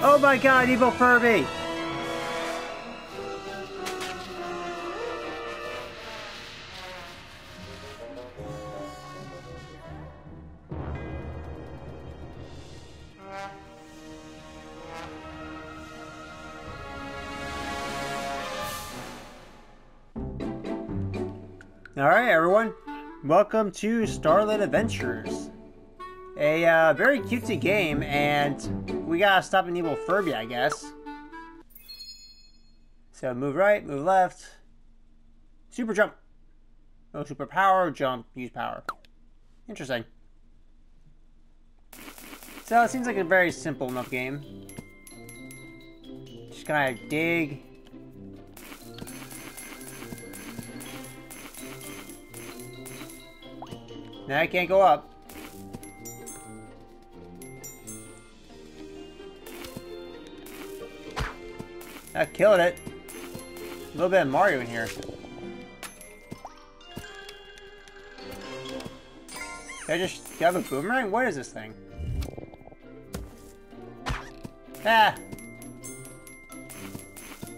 Oh my god, Evil Furby! Alright everyone, welcome to Starlit Adventures. A very cutesy game, and we gotta stop an Evil Furby, I guess. So move right, move left. Super jump. No super power, jump, use power. Interesting. So it seems like a very simple enough game. Just kinda dig. Now I can't go up. I killed it. A little bit of Mario in here. Did I just grab a boomerang? What is this thing? Ah!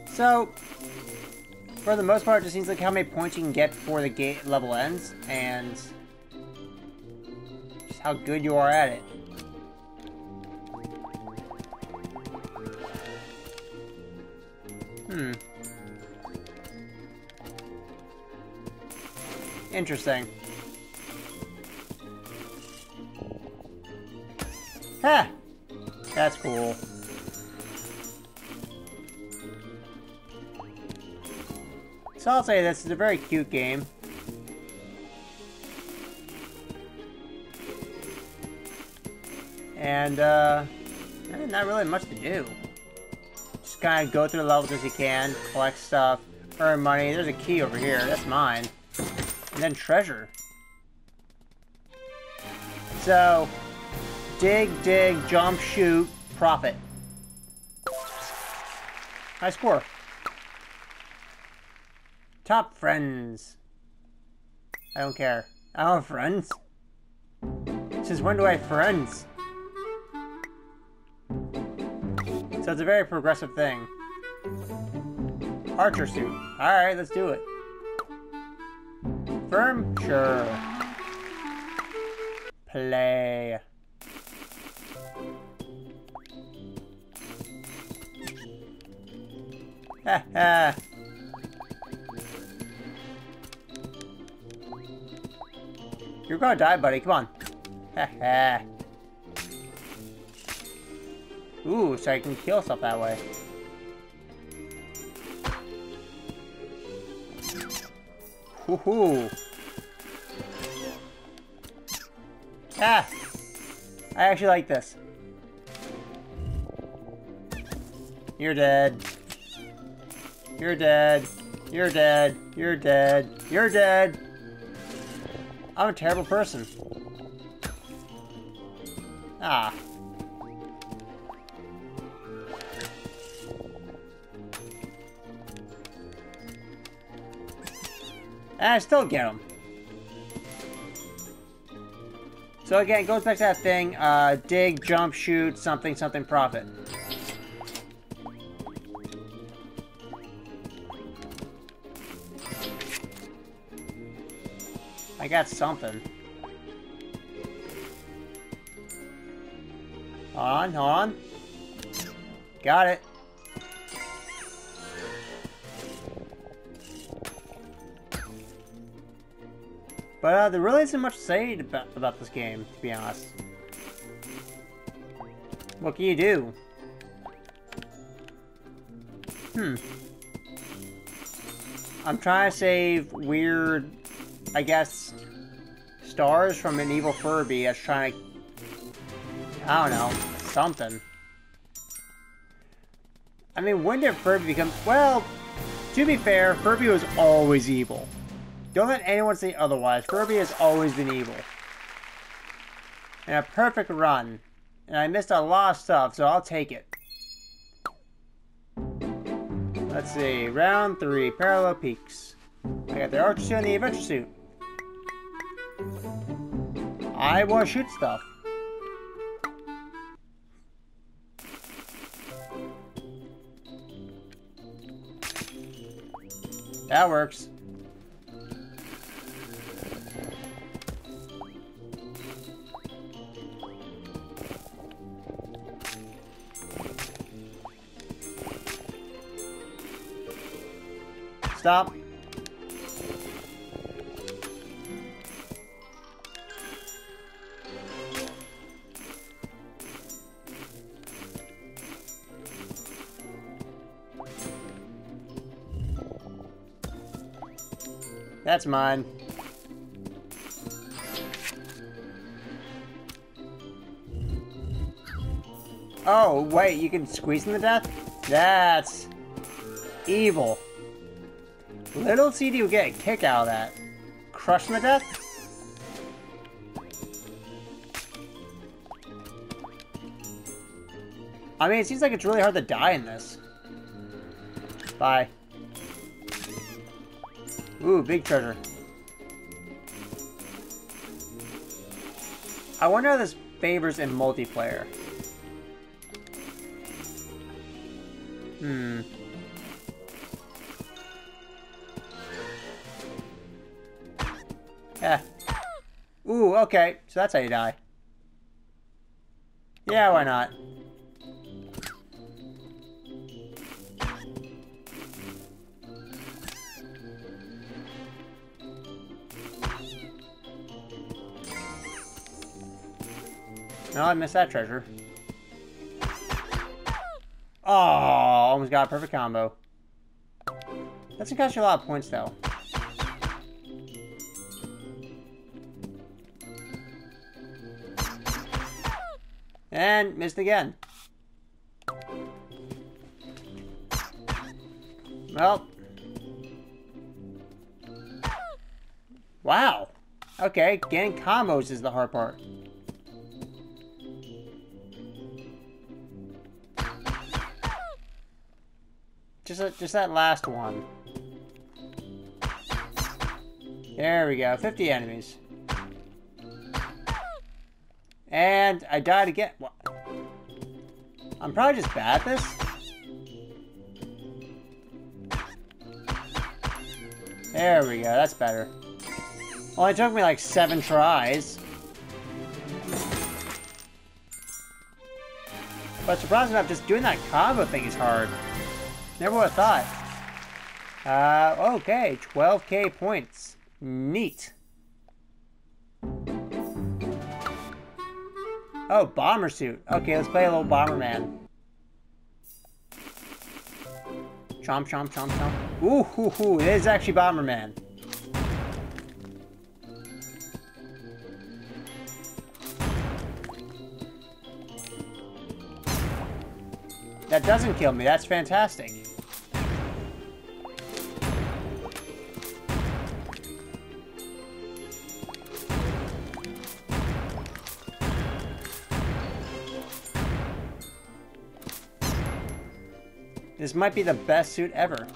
So, for the most part, it just seems like how many points you can get before the gate level ends, and how good you are at it. Hmm. Interesting. Ha! That's cool. So I'll say this is a very cute game. And, not really much to do. Just kind of go through the levels as you can, collect stuff, earn money. There's a key over here, that's mine. And then treasure. So, dig, jump, shoot, profit. High score. Top friends. I don't care. I don't have friends. Since when do I have friends? So it's a very progressive thing. Archer suit. Alright, let's do it. Firm? Sure. Play. Ha ha. You're gonna die, buddy. Come on. Ha ha. Ooh, so I can kill stuff that way. Woohoo! Ah! I actually like this. You're dead. You're dead. You're dead. You're dead. You're dead! I'm a terrible person. Ah. And I still get them. So again, it goes back to that thing, dig, jump, shoot, something, profit. I got something. Hold on. Got it. But there really isn't much to say about this game, to be honest. What can you do? I'm trying to save weird, I guess, stars from an Evil Furby that's trying to, I don't know, something. I mean, when did Furby become, well, to be fair, Furby was always evil. Don't let anyone say otherwise. Kirby has always been evil. And a perfect run. And I missed a lot of stuff, so I'll take it. Let's see. Round 3. Parallel peaks. I got the archer suit and the adventure suit. I will shoot stuff. That works. Stop. That's mine. Oh, wait, you can squeeze him to death? That's evil. Little CD would get a kick out of that. Crush him to death? I mean, it seems like it's really hard to die in this. Bye. Ooh, big treasure. I wonder how this favors in multiplayer. Hmm. Yeah. Ooh, okay. So that's how you die. Yeah, why not? No, I missed that treasure. Oh, almost got a perfect combo. That's gonna cost you a lot of points, though. And missed again. Well. Wow. Okay, getting combos is the hard part. Just that last one. There we go. 50 enemies. And I died again. What? I'm probably just bad at this. There we go. That's better. Well, it took me like 7 tries. But surprisingly enough, just doing that combo thing is hard. Never would have thought. Okay, 12K points. Neat. Oh, bomber suit. Okay, let's play a little Bomberman. Chomp, chomp, chomp, chomp. Ooh, hoo, hoo. It is actually Bomberman. That doesn't kill me. That's fantastic. This might be the best suit ever.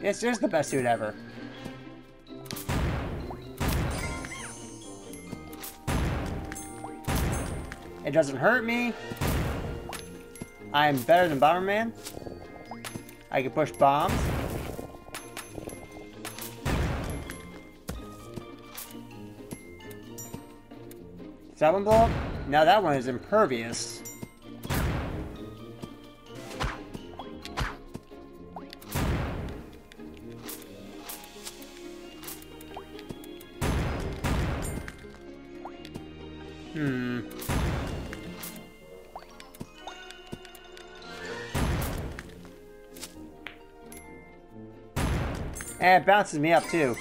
It's just the best suit ever. It doesn't hurt me. I am better than Bomberman. I can push bombs. Does that one blow up? Now that one is impervious. Hmm. And it bounces me up too.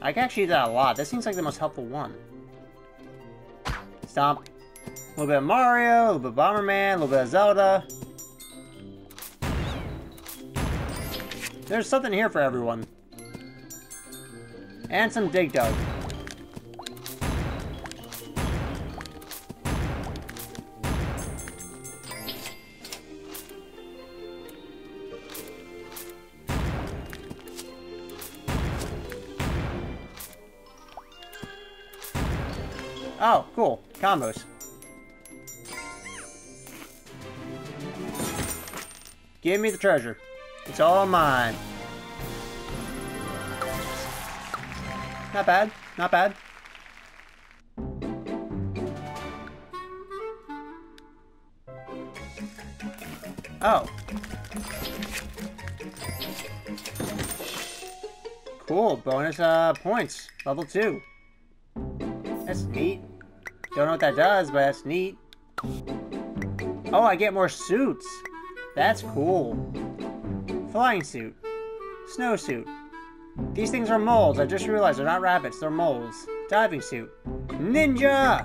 I can actually do that a lot. This seems like the most helpful one. Stomp. A little bit of Mario, a little bit of Bomberman, a little bit of Zelda. There's something here for everyone. And some Dig Dug. Oh, cool. Combos. Give me the treasure. It's all mine. Not bad. Not bad. Oh. Cool. Bonus points. Level 2. That's neat. Don't know what that does, but that's neat. Oh, I get more suits. That's cool. Flying suit. Snow suit. These things are moles. I just realized they're not rabbits. They're moles. Diving suit. Ninja!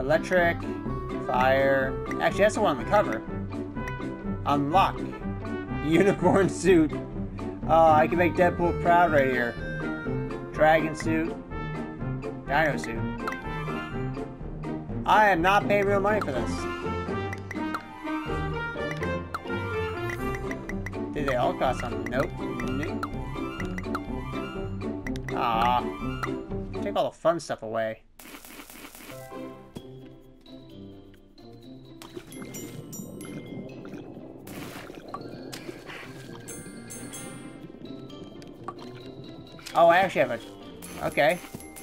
Electric. Fire. Actually, that's the one on the cover. Unlock. Unicorn suit. Oh, I can make Deadpool proud right here. Dragon suit. Dino suit. I am not paying real money for this. Did they all cost something? Nope. Nope. Ah. Take all the fun stuff away. Oh, I actually have a... Okay.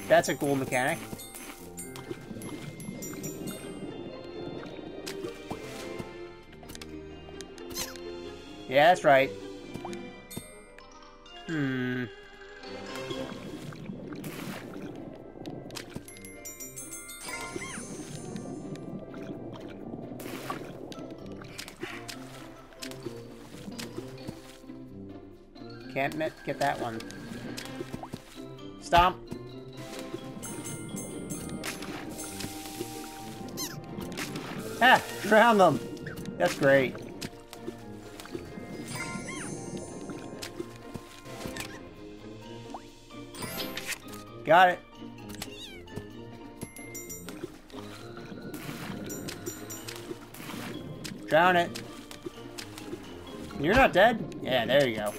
That's a cool mechanic. Yeah, that's right. Hmm. Can't get that one. Stomp. Ah, drown them. That's great. Got it. Drown it. You're not dead? Yeah, there you go.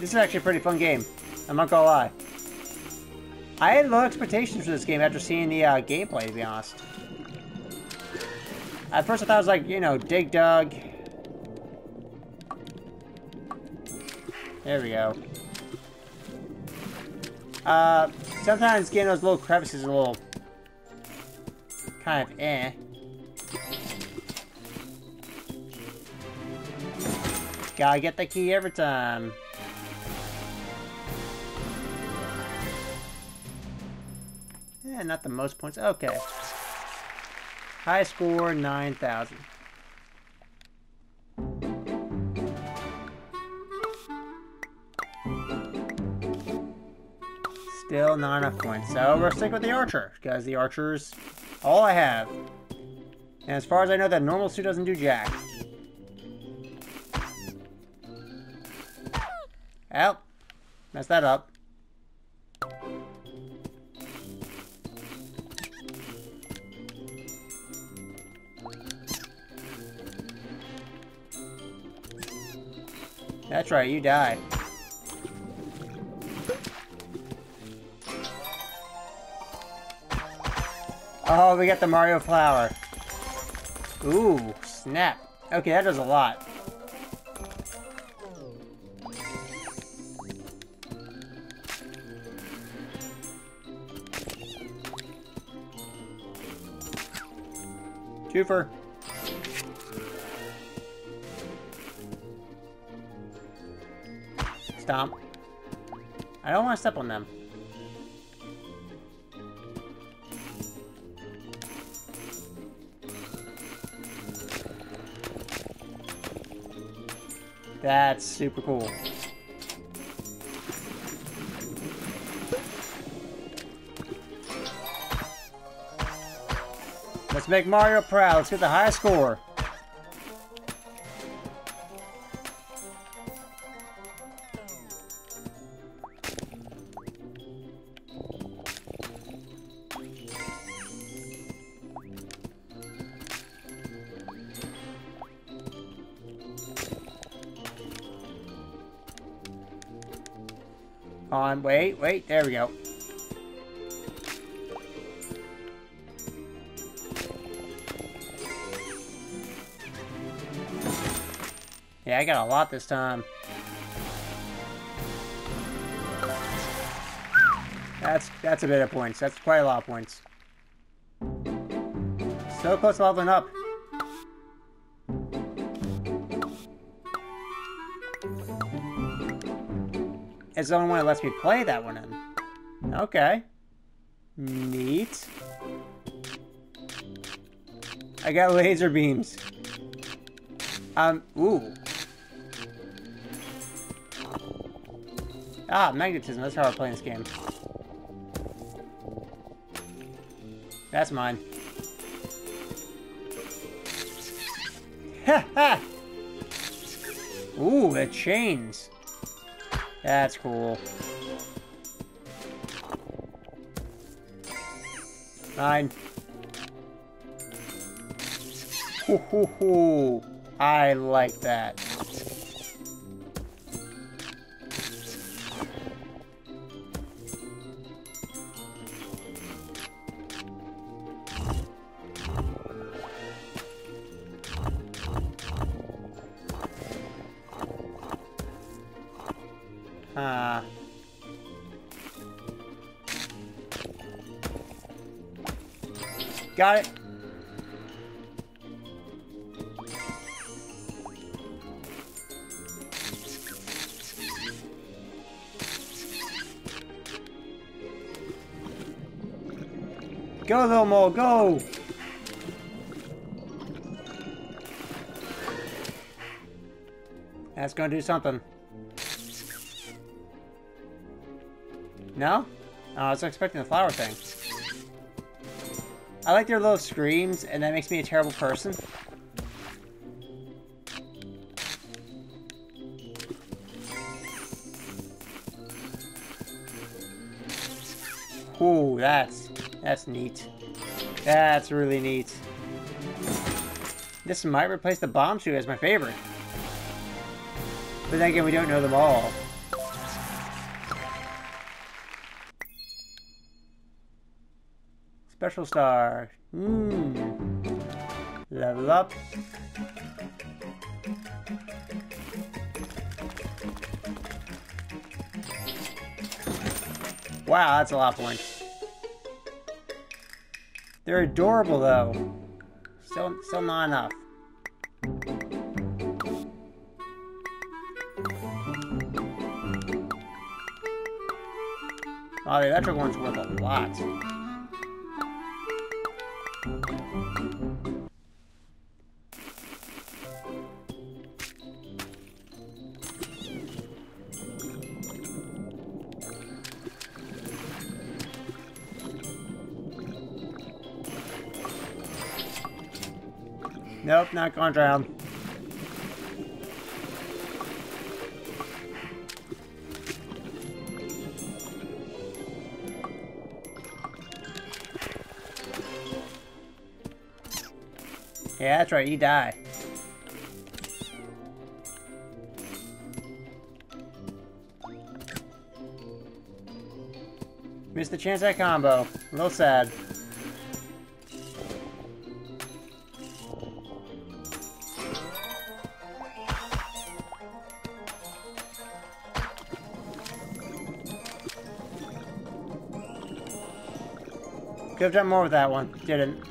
This is actually a pretty fun game. I'm not gonna lie. I had low expectations for this game after seeing the gameplay, to be honest. At first I thought it was like, you know, Dig Dug. There we go. Sometimes getting those little crevices is a little... kind of eh. Gotta get the key every time. Yeah, not the most points. Okay. High score, 9,000. Still not enough points, so we're sticking with the archer, because the archer's all I have. And as far as I know, that normal suit doesn't do jack. Ow. Messed that up. That's right, you die. Oh, we got the Mario flower. Ooh, snap. Okay, that does a lot. Twofer. Stomp. I don't want to step on them. That's super cool. Let's make Mario proud. Let's get the high score. Wait, there we go. I got a lot this time. That's a bit of points. That's quite a lot of points. So close to leveling up. It's the only one that lets me play that one in. Okay. Neat. I got laser beams. Ooh. Ah, magnetism. That's how we're playing this game. That's mine. Ha ha! Ooh, the chains. That's cool. Mine. Hoo hoo hoo. I like that. Got it. Go, little mole, go! That's gonna do something. No? Oh, I was expecting the flower thing. I like their little screams, and that makes me a terrible person. Ooh, that's neat. That's really neat. This might replace the bomb shoe as my favorite. But then again, we don't know them all. Special star. Level up. Wow, that's a lot of points. They're adorable though. Still not enough. Oh, the electric one's worth a lot. Nope, not going down. Yeah, that's right, you die. Missed the chance at combo. A little sad. Could have done more with that one. Didn't.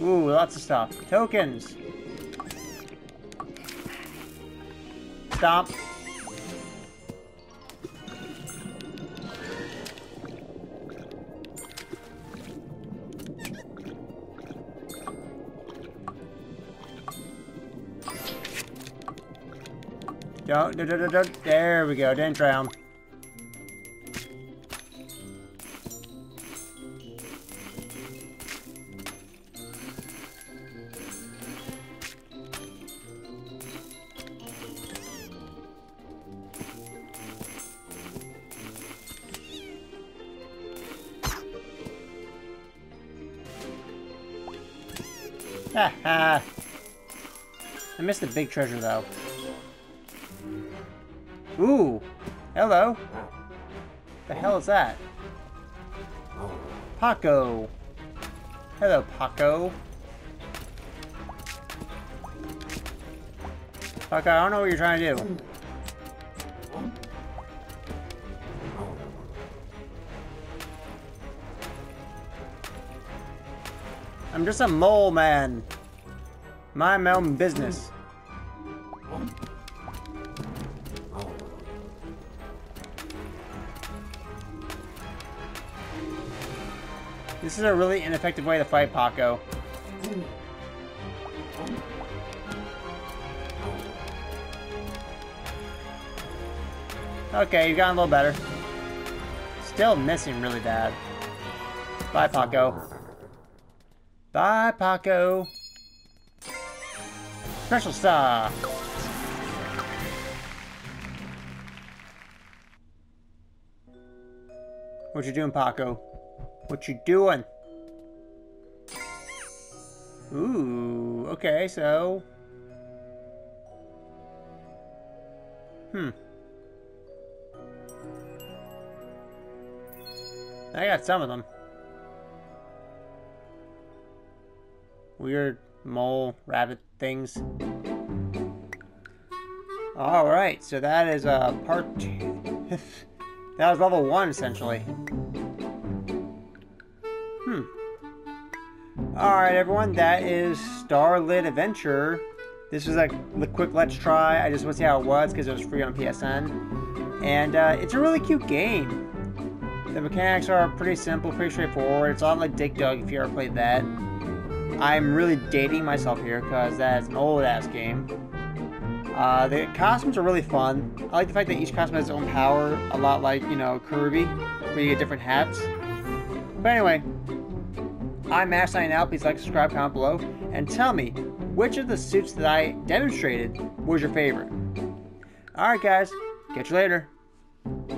Ooh, lots of stuff. Tokens! Stomp. Don't. There we go. Didn't drown. I missed the big treasure though. Ooh! Hello! The hell is that? Paco! Hello, Paco. Like, I don't know what you're trying to do. I'm just a mole man. Mind my own business. This is a really ineffective way to fight Paco. Okay, you've gotten a little better. Still missing really bad. Bye, Paco. Bye, Paco. Special star. What you doing, Paco? What you doing? Ooh, okay, so... I got some of them. Weird mole rabbit things. Alright, so that is part 2. That was level 1, essentially. Alright everyone, that is Starlit Adventure. This was like a quick let's try. I just want to see how it was because it was free on PSN. And it's a really cute game. The mechanics are pretty simple, pretty straightforward. It's a lot like Dig Dug if you ever played that. I'm really dating myself here because that's an old ass game. The costumes are really fun. I like the fact that each costume has its own power, a lot like, you know, Kirby, where you get different hats. But anyway, I'm Ashline out. Please like, subscribe, comment below, and tell me which of the suits that I demonstrated was your favorite. Alright guys, catch you later.